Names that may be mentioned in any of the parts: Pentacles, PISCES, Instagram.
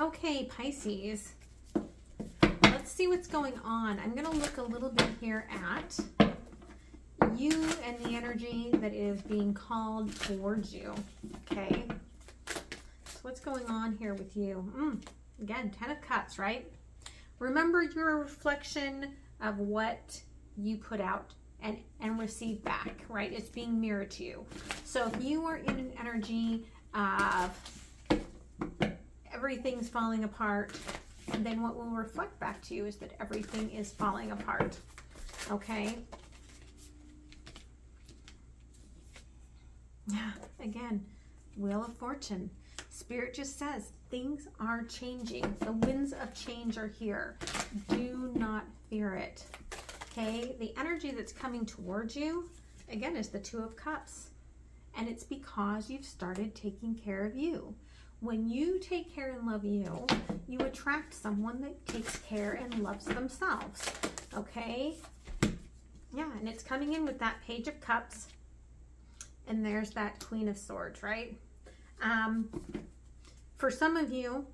Okay, Pisces, let's see what's going on. I'm going to look a little bit here at you and the energy that is being called towards you. Okay, so what's going on here with you? Again, 10 of Cups, right? Remember, you're a reflection of what you put out and receive back, right? It's being mirrored to you. So if you are in an energy of everything's falling apart, then what will reflect back to you is that everything is falling apart, okay? Yeah, again, Wheel of Fortune. Spirit just says things are changing. The winds of change are here. Do not fear it, okay? The energy that's coming towards you, again, is the Two of Cups, and it's because you've started taking care of you. When you take care and love you, you attract someone that takes care and loves themselves, okay? Yeah, and it's coming in with that Page of Cups, and there's that Queen of Swords, right? For some of you,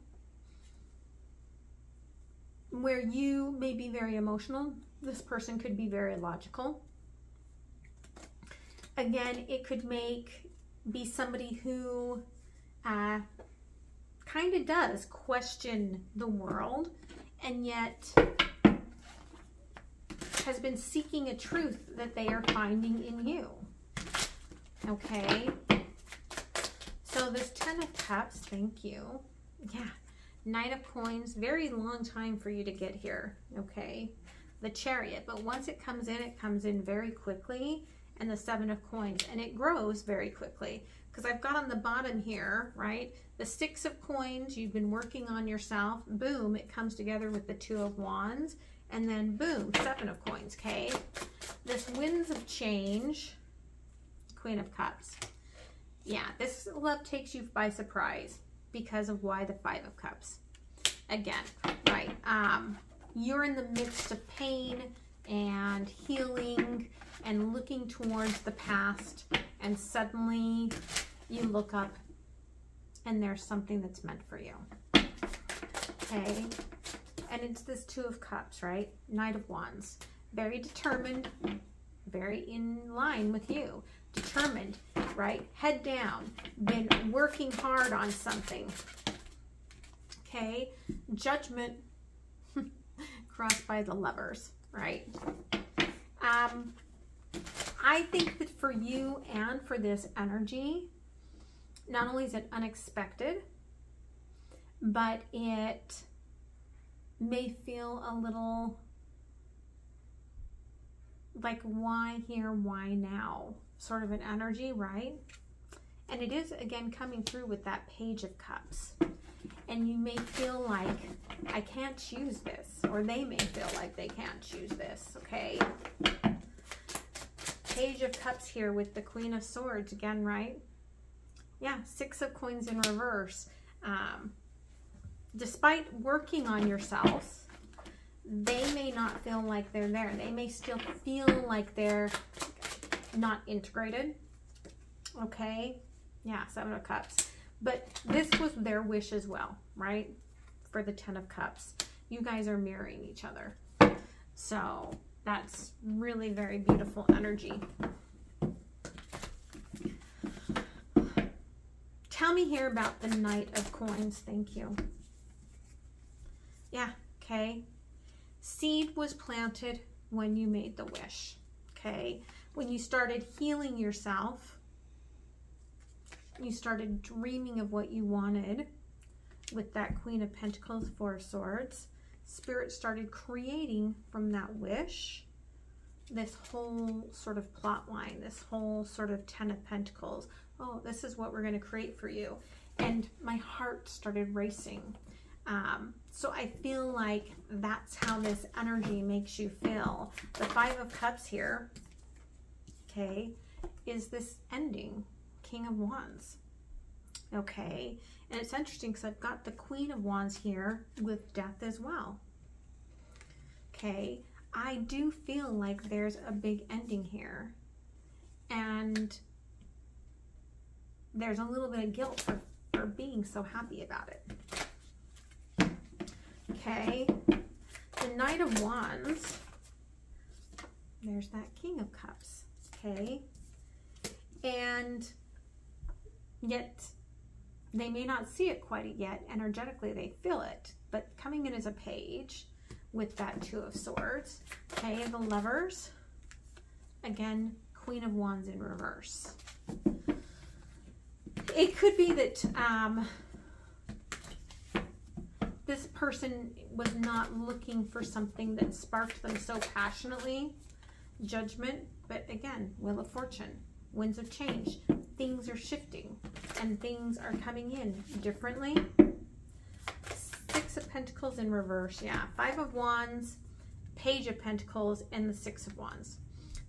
where you may be very emotional, this person could be very logical. Again, it could be somebody who kind of does question the world, and yet has been seeking a truth that they are finding in you. Okay, so this 10 of Cups, thank you. Yeah, Knight of Coins, very long time for you to get here. Okay, the Chariot, but once it comes in very quickly, and the Seven of Coins, and it grows very quickly. Because I've got on the bottom here, right, the Six of Coins, you've been working on yourself, boom, it comes together with the Two of Wands, and then boom, Seven of Coins, okay? This Winds of Change, Queen of Cups. Yeah, this love takes you by surprise because of why the Five of Cups. Again, right, you're in the midst of pain and healing and looking towards the past, and suddenly you look up and there's something that's meant for you, okay? And it's this Two of Cups, right? Knight of Wands, very determined, very in line with you. Determined, right? Head down, been working hard on something, okay? Judgment crossed by the Lovers, right? I think that for you and for this energy, not only is it unexpected, but it may feel a little like why here, why now sort of an energy, right? And it is, again, coming through with that Page of Cups. And you may feel like, I can't choose this, or they may feel like they can't choose this, okay? Page of Cups here with the Queen of Swords again, right? Yeah, Six of Coins in reverse. Despite working on yourselves, they may not feel like they're there. They may still feel like they're not integrated, okay? Yeah, Seven of Cups. But this was their wish as well, right? For the Ten of Cups. You guys are mirroring each other. So that's really very beautiful energy. Tell me here about the Knight of Coins. Thank you. Yeah, okay. Seed was planted when you made the wish, okay? When you started healing yourself, you started dreaming of what you wanted with that Queen of Pentacles, Four of Swords. Spirit started creating from that wish this whole sort of plot line, this whole sort of Ten of Pentacles. Oh, this is what we're going to create for you. And my heart started racing. So I feel like that's how this energy makes you feel. The Five of Cups here, okay, is this ending, King of Wands, okay? And it's interesting because I've got the Queen of Wands here with death as well, okay? I do feel like there's a big ending here, and there's a little bit of guilt for being so happy about it. Okay, the Knight of Wands, there's that King of Cups, okay, and yet they may not see it quite yet, energetically they feel it, but coming in as a page with that Two of Swords, okay, the Lovers, again, Queen of Wands in reverse. It could be that this person was not looking for something that sparked them so passionately. Judgment, but again, Wheel of Fortune, winds of change. Things are shifting and things are coming in differently. Six of Pentacles in reverse, yeah. Five of Wands, Page of Pentacles, and the Six of Wands.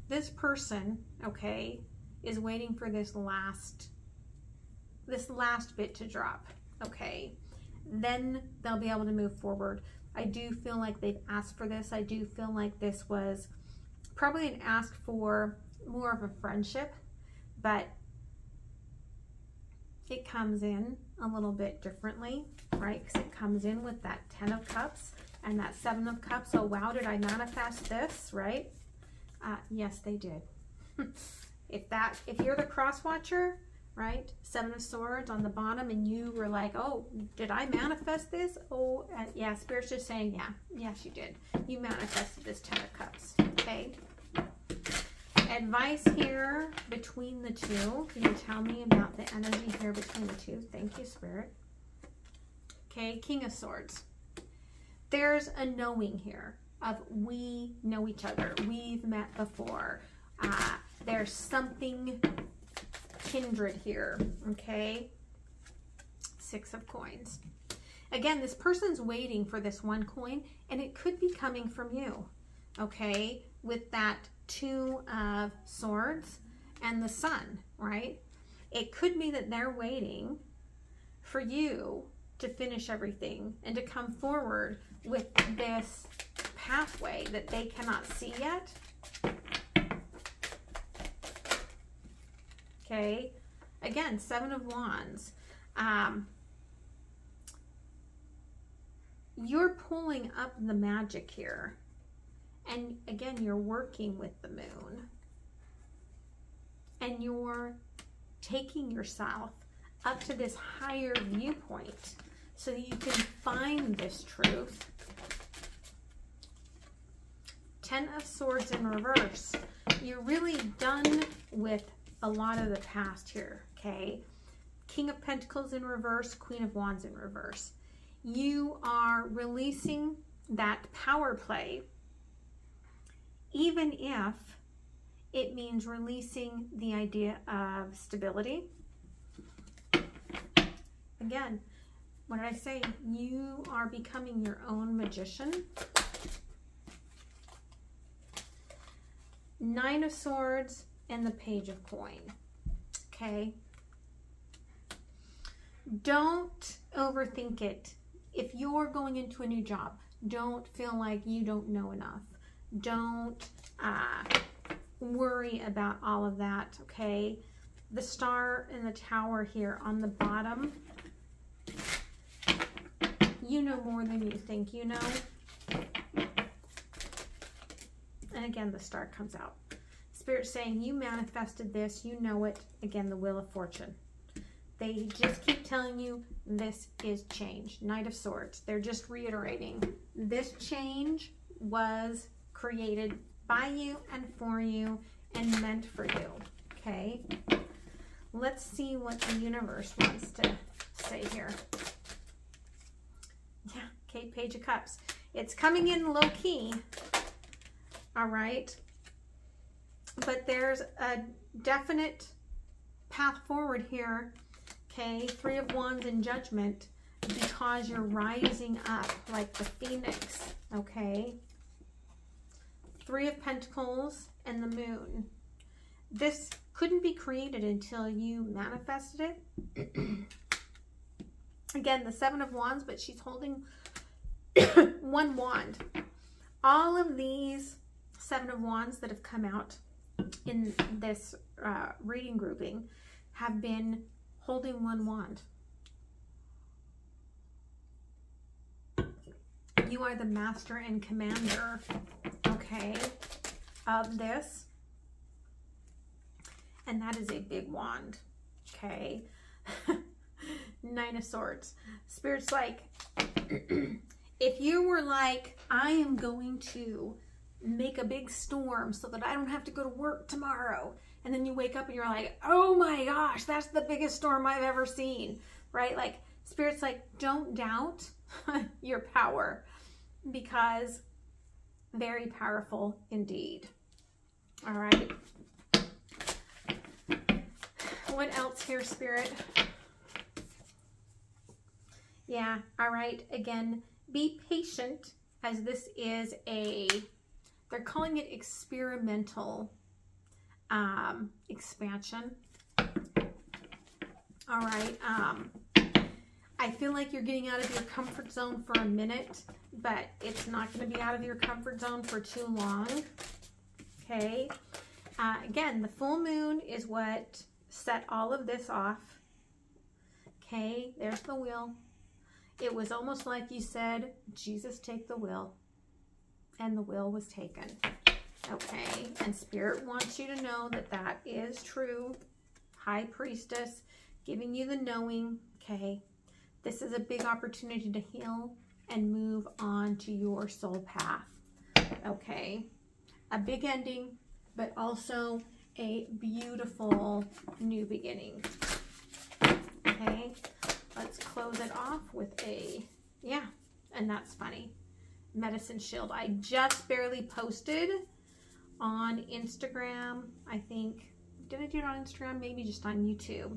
This person, okay, is waiting for this last bit to drop, okay? Then they'll be able to move forward. I do feel like they've asked for this. I do feel like this was probably an ask for more of a friendship, but it comes in a little bit differently, right? Because it comes in with that Ten of Cups and that Seven of Cups. Oh, wow, did I manifest this, right? Yes, they did. If you're the cross watcher, right? Seven of Swords on the bottom, and you were like, oh, did I manifest this? Oh, yeah, Spirit's just saying, yeah, yes, you did. You manifested this Ten of Cups, okay? Advice here between the two. Can you tell me about the energy here between the two? Thank you, Spirit. Okay, King of Swords. There's a knowing here of we know each other. We've met before. There's something kindred here, okay? Six of Coins. Again, this person's waiting for this one coin, and it could be coming from you, okay? With that Two of Swords and the Sun, right? It could be that they're waiting for you to finish everything and to come forward with this pathway that they cannot see yet. Okay, again, Seven of Wands. You're pulling up the magic here. And again, you're working with the moon. And you're taking yourself up to this higher viewpoint so that you can find this truth. Ten of Swords in reverse. You're really done with a lot of the past here, okay? King of Pentacles in reverse, Queen of Wands in reverse. You are releasing that power play, even if it means releasing the idea of stability. Again, what did I say? You are becoming your own magician. Nine of Swords and the Page of Coin, okay? Don't overthink it. If you're going into a new job, don't feel like you don't know enough. Don't worry about all of that, okay? The Star and the Tower here on the bottom. You know more than you think you know. And again, the Star comes out. Spirit saying you manifested this, you know it. Again, the Wheel of Fortune. They just keep telling you this is change. Knight of Swords. They're just reiterating this change was created by you and for you and meant for you. Okay. Let's see what the universe wants to say here. Yeah. Okay. Page of Cups. It's coming in low key. All right. But there's a definite path forward here, okay? Three of Wands in Judgment, because you're rising up like the phoenix, okay? Three of Pentacles and the Moon. This couldn't be created until you manifested it. Again, the Seven of Wands, but she's holding one wand. All of these Seven of Wands that have come out in this reading grouping have been holding one wand. you are the master and commander, okay, of this. And that is a big wand, okay? Nine of Swords. Spirit's like, if you were like, I am going to make a big storm so that I don't have to go to work tomorrow. And then you wake up and you're like, oh my gosh, that's the biggest storm I've ever seen, right? Like, Spirit's like, don't doubt your power, because very powerful indeed. All right. What else here, Spirit? Yeah, all right. Again, be patient, as this is a, they're calling it experimental expansion. All right. I feel like you're getting out of your comfort zone for a minute, but it's not going to be out of your comfort zone for too long. Okay. Again, the full moon is what set all of this off. Okay, there's the wheel. It was almost like you said, Jesus, take the wheel. And the wheel was taken. Okay, and Spirit wants you to know that that is true. High Priestess, giving you the knowing, okay? This is a big opportunity to heal and move on to your soul path, okay? A big ending, but also a beautiful new beginning, okay? Let's close it off with a, yeah, and that's funny. Medicine Shield. I just barely posted on Instagram, I think. Did I do it on Instagram? Maybe just on YouTube.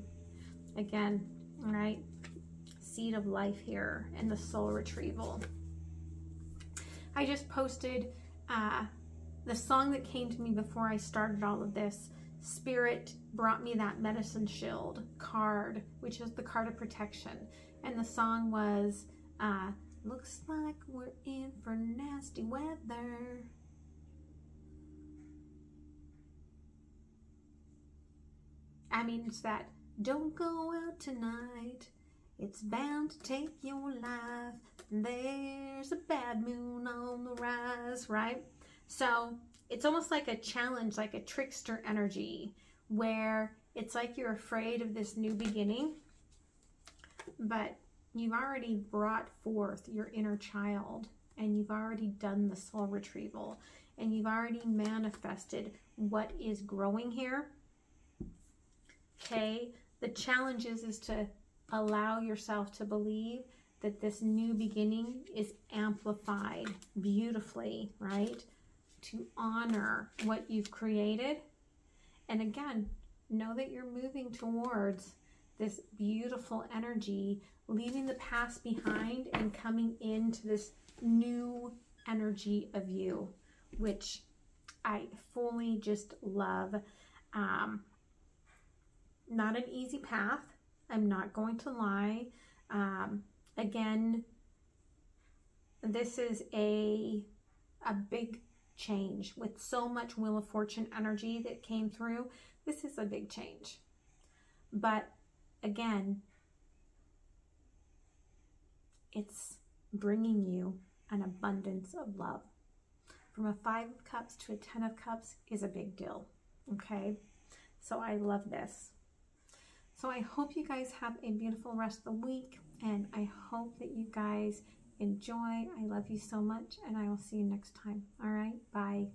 Again, all right. Seed of life here and the soul retrieval. I just posted the song that came to me before I started all of this. Spirit brought me that Medicine Shield card, which is the card of protection, and the song was looks like we're in for nasty weather. I mean, it's that don't go out tonight, it's bound to take your life, there's a bad moon on the rise, right? So it's almost like a challenge, like a trickster energy, where it's like you're afraid of this new beginning, but you've already brought forth your inner child, and you've already done the soul retrieval, and you've already manifested what is growing here. Okay, the challenge is to allow yourself to believe that this new beginning is amplified beautifully, right? To honor what you've created. And again, know that you're moving towards this beautiful energy, leaving the past behind and coming into this new energy of you, which I fully just love. Not an easy path, I'm not going to lie. Again, this is a big change. With so much Wheel of Fortune energy that came through, this is a big change. But again, it's bringing you an abundance of love. From a 5 of cups to a 10 of cups is a big deal, okay? So I love this. So I hope you guys have a beautiful rest of the week, and I hope that you guys enjoy. I love you so much, and I will see you next time. All right, bye.